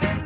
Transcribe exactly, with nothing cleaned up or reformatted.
I